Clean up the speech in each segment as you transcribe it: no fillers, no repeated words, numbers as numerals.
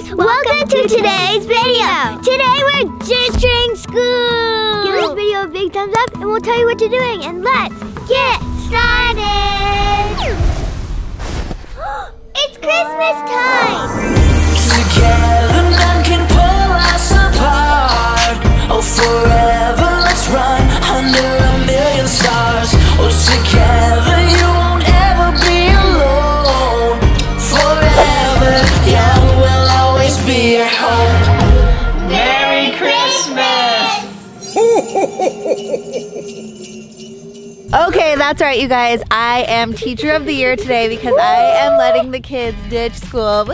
guys! Welcome to today's video! Today we're doing school! Give this video a big thumbs up and we'll tell you what you're doing, and let's get started! It's Christmas time! Together none can pull us apart. Oh, forever let's run under a million stars. Oh, together you won't ever be alone. Forever, yeah, we'll always be your home. Merry Christmas! Okay, that's right, you guys. I am Teacher of the Year today because I am letting the kids ditch school.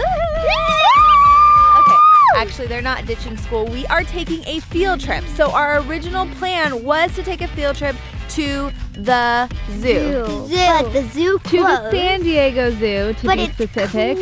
Actually, they're not ditching school. We are taking a field trip. So our original plan was to take a field trip to the zoo. But the zoo closed. To the San Diego Zoo, to be specific. But it's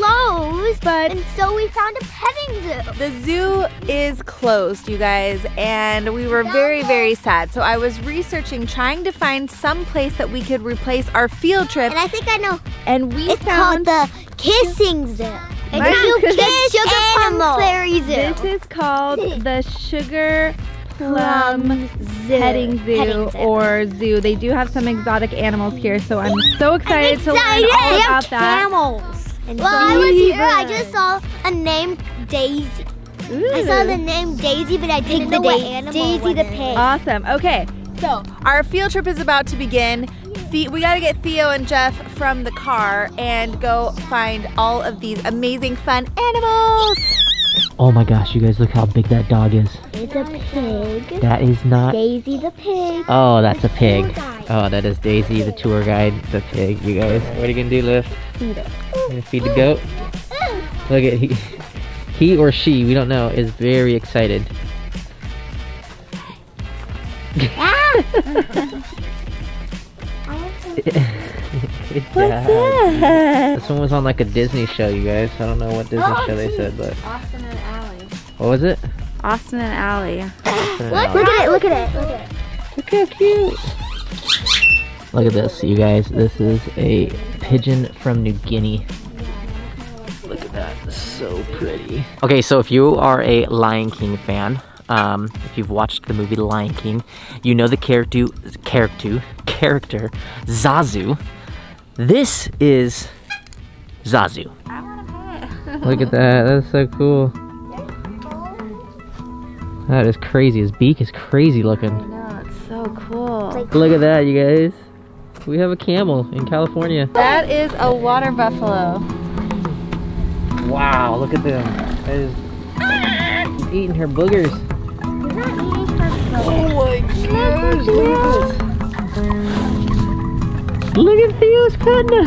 closed, and so we found a petting zoo. The zoo is closed, you guys, and we were very, very sad. So I was researching, trying to find some place that we could replace our field trip. And I think I know. And we found... It's called the Kissing Zoo. And you kiss sugar plum fairy zoo. This is called the Sugar Plum Petting Zoo or zoo. They do have some exotic animals here, so I'm so excited to learn all about that. Camels. While I was here, I just saw a name Daisy. Ooh. I saw the name Daisy, but I didn't know what animal. Daisy the pig. Awesome. Okay, so our field trip is about to begin. We gotta get Theo and Jeff from the car and go find all of these amazing fun animals. Oh my gosh, you guys, look how big that dog is. It's a pig. That is not... Daisy the pig. Oh, that's a pig. Oh, that is Daisy the tour guide, the pig, you guys. What are you gonna do, Liv? Feed it. You're gonna feed the goat? Look at he or she, we don't know, is very excited. What's that? This one was on like a Disney show, you guys. I don't know what Disney show they said, but... Austin and Ally. What was it? Austin and Ally. Look at it, look at it, look at it. Look how cute. Look at this, you guys. This is a pigeon from New Guinea. Look at that, it's so pretty. Okay, so if you are a Lion King fan, if you've watched the movie The Lion King, you know the character Zazu. This is Zazu. I want a pet. Look at that. That's so cool. That is crazy. His beak is crazy looking. I know, it's so cool. Look at that, you guys. We have a camel in California. That is a water buffalo. Wow, look at them. That is eating her boogers. She's not eating her boogers. Oh my gosh. Look at Theo's panda!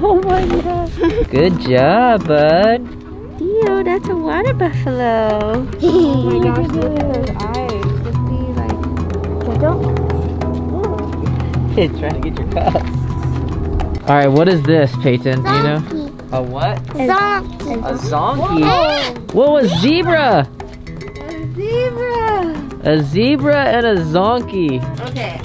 Oh my god! Good job, bud! Theo, that's a water buffalo! Oh my gosh, look at those eyes! Just be like... Don't... It's trying to get your cup! Alright, what is this, Peyton? Do you know? A what? A zonkey! A zonkey? Whoa, a zebra! A zebra! A zebra and a zonkey! Okay,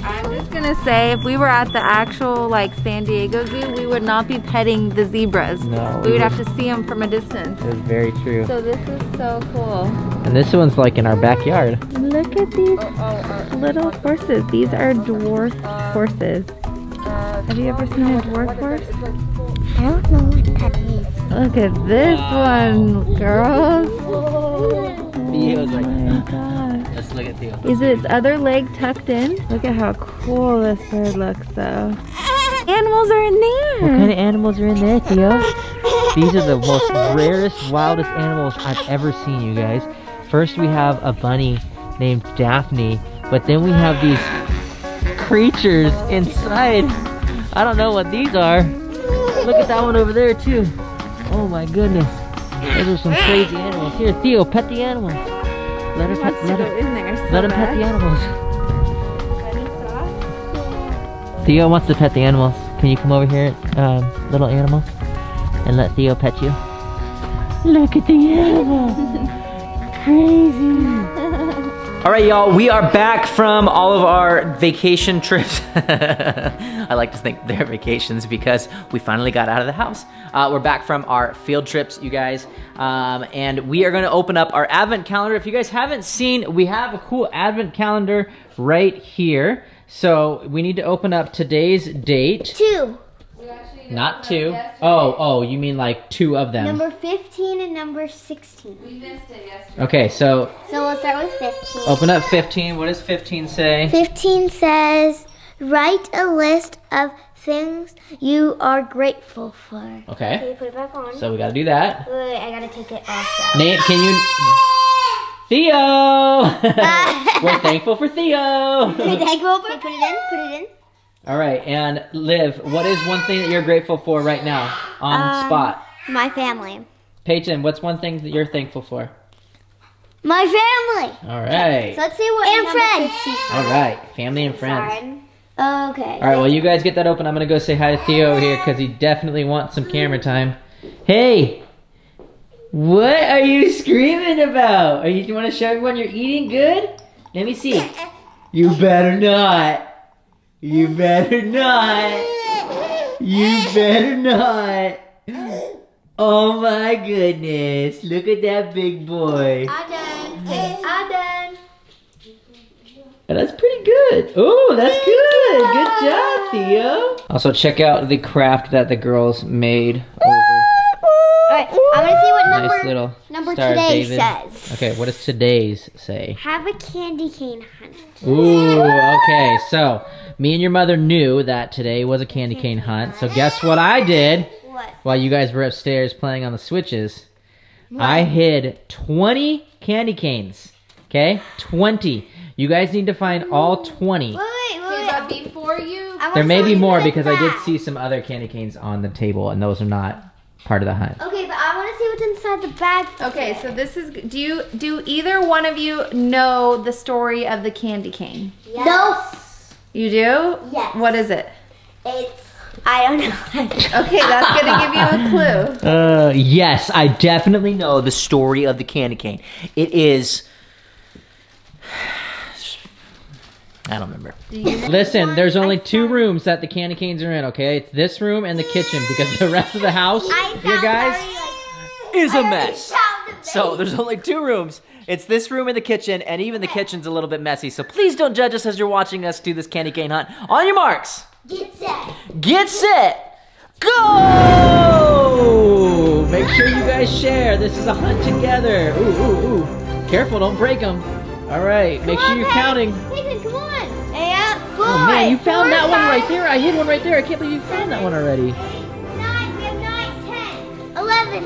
gonna say if we were at the actual like San Diego Zoo, we would not be petting the zebras. No, we would have to see them from a distance. That's very true. So this is so cool. And this one's like in our backyard. Look at these little horses. These are dwarf horses. Have you ever seen a dwarf horse? I don't know what that is. Look at this one, girls. Theo's like, let's look at Theo. Is its other leg tucked in? Look at how cool this bird looks, though. Animals are in there. What kind of animals are in there, Theo? These are the most rarest, wildest animals I've ever seen, you guys. First, we have a bunny named Daphne, but then we have these creatures inside. I don't know what these are. Look at that one over there, too. Oh, my goodness. Those are some crazy animals. Here, Theo, pet the animals. Let her pet the animals. Theo wants to pet the animals. Can you come over here, little animal, and let Theo pet you? Look at the animals. Crazy. All right, y'all, we are back from all of our vacation trips. I like to think they're vacations because we finally got out of the house. We're back from our field trips, you guys. And we are gonna open up our advent calendar. If you guys haven't seen, we have a cool advent calendar right here. So we need to open up today's date. Two. Not two. Oh, you mean like two of them. Number 15 and number 16. We missed it yesterday. Okay, so. So we'll start with 15. Open up 15. What does 15 say? 15 says, write a list of things you are grateful for. Okay. So you put it back on. So we gotta do that. Wait, I gotta take it off. Nate, can you? Theo! We're thankful for Theo. We're thankful for. Put it in. Put it in. All right, and Liv, what is one thing that you're grateful for right now on spot? My family. Peyton, what's one thing that you're thankful for? My family. All right. So let's see what. And friends. All right, family and friends. Sorry. Okay. All right, well, you guys get that open. I'm going to go say hi to Theo here because he definitely wants some camera time. Hey, what are you screaming about? Are you, do you want to show everyone you're eating good? Let me see. You better not. You better not. You better not. Oh my goodness. Look at that big boy. I'm done. I'm done. That's pretty good. Oh, that's good. Good job, Theo. Also, check out the craft that the girls made. Alright, I'm gonna see what number today says. Okay, what does today's say? Have a candy cane hunt. Ooh, okay, so me and your mother knew that today was a candy cane hunt. So guess what I did? What? While you guys were upstairs playing on the switches, what? I hid 20 candy canes. Okay, 20. You guys need to find all 20. Wait. Before you, there may be more because I did see some other candy canes on the table, and those are not part of the hunt. Okay, but I want to see what's inside the bag. Okay, so this is. Do either one of you know the story of the candy cane? Yes. No. You do? Yes. What is it? It's. I don't know. Okay, that's gonna give you a clue. Yes, I definitely know the story of the candy cane. It is. I don't remember. Listen, there's only two rooms that the candy canes are in, okay? It's this room and the kitchen, because the rest of the house, you guys, is a mess. So there's only two rooms. It's this room and the kitchen, and even the kitchen's a little bit messy. So please don't judge us as you're watching us do this candy cane hunt. On your marks. Get set. Get set. Go! Make sure you guys share. This is a hunt together. Ooh, ooh, ooh. Careful, don't break them. All right, make sure you're counting. Oh man, you found that one right there. I hid one right there. I can't believe you found that one already. 8, 9, 10, 11.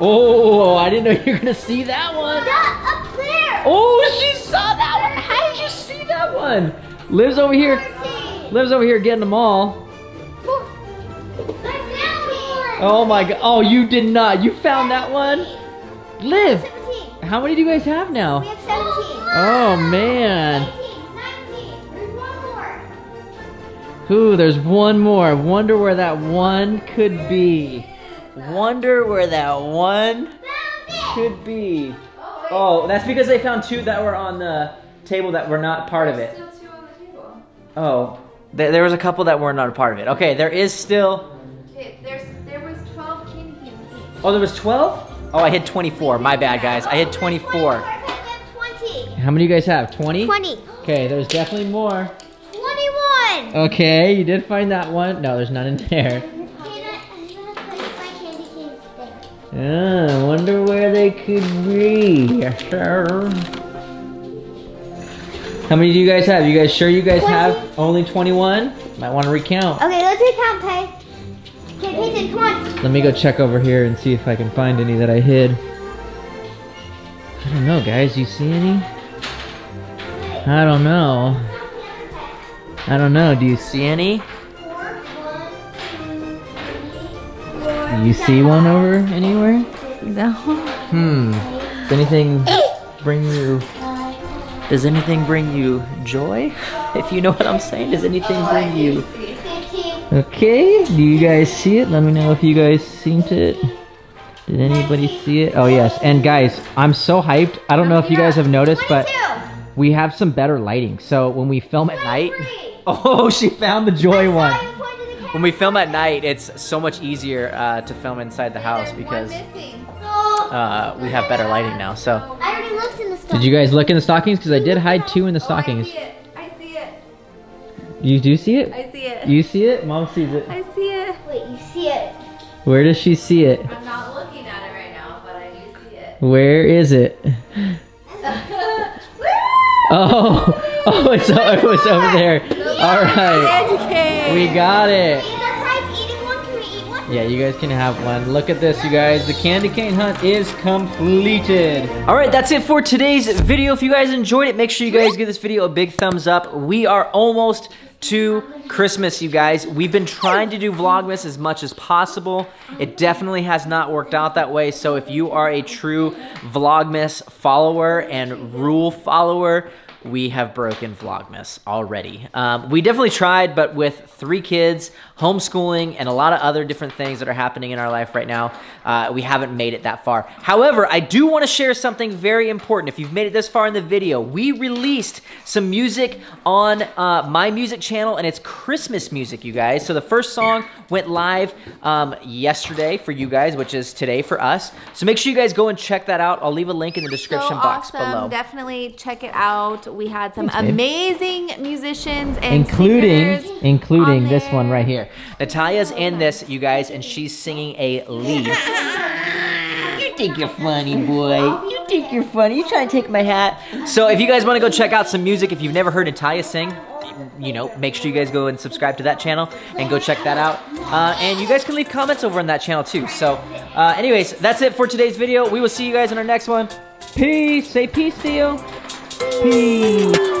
Oh, I didn't know you were gonna see that one. Up there. Oh, she saw that one. How did you see that one? Liv's over here. 14. Liv's over here getting them all. Oh my god. Oh, you did not. You found that one. Liv. 17. How many do you guys have now? We have 17. Oh man. Ooh, there's one more. Wonder where that one could be. Wonder where that one could be. Oh, that's because they found two that were on the table that were not part of it. There's still two on the table. Oh, there was a couple that were not a part of it. Okay, there is still. Okay, there was 12 candy canes each. Oh, there was 12? Oh, I hit 24. My bad, guys. I hit 24. How many do you guys have? 20? 20. Okay, there's definitely more. Okay, you did find that one. No, there's none in there. I'm gonna place my candy canes there. Oh, I wonder where they could be. How many do you guys have? You guys sure you guys 20. Have only 21? Might want to recount. Okay, let's recount, Pey. Okay, Peyton, come on. Let me go check over here and see if I can find any that I hid. I don't know, guys. You see any? I don't know. I don't know. Do you see any? 4, 1, 2, 3, 4. Do you see one over anywhere? No. Does anything bring you? Does anything bring you joy? If you know what I'm saying, does anything bring you? Okay. Do you guys see it? Let me know if you guys seen it. Did anybody see it? Oh yes, and guys, I'm so hyped. I don't know if you guys have noticed, but we have some better lighting. So when we film at night, oh, she found the joy one. When we film at night, it's so much easier to film inside the house because we have better lighting now. So did you guys look in the stockings? Because I did hide two in the stockings. I see it. You do see it? I see it. You see it? Mom sees it. I see it. Wait, you see it? Where does she see it? I'm not looking at it right now, but I do see it. Where is it? Oh, oh, it was over there. All right, we got it. Yeah, you guys can have one. Look at this, you guys. The candy cane hunt is completed. All right, that's it for today's video. If you guys enjoyed it, make sure you guys give this video a big thumbs up. We are almost to Christmas, you guys. We've been trying to do Vlogmas as much as possible. It definitely has not worked out that way. So if you are a true Vlogmas follower and rule follower, we have broken Vlogmas already. We definitely tried, but with 3 kids, homeschooling, and a lot of other different things that are happening in our life right now, we haven't made it that far. However, I do wanna share something very important. If you've made it this far in the video, we released some music on my music channel, and it's Christmas music, you guys. So the first song went live yesterday for you guys, which is today for us. So make sure you guys go and check that out. I'll leave a link in the description box below. Definitely check it out. We had some amazing musicians and including this one right here. Natalia's in this, you guys, and she's singing a lead. You think you're funny, boy. You think you're funny. You trying to take my hat. So if you guys want to go check out some music, if you've never heard Natalia sing, you know, make sure you guys go and subscribe to that channel and go check that out. And you guys can leave comments over on that channel too. So anyways, that's it for today's video. We will see you guys in our next one. Peace. Say peace to you. Peace.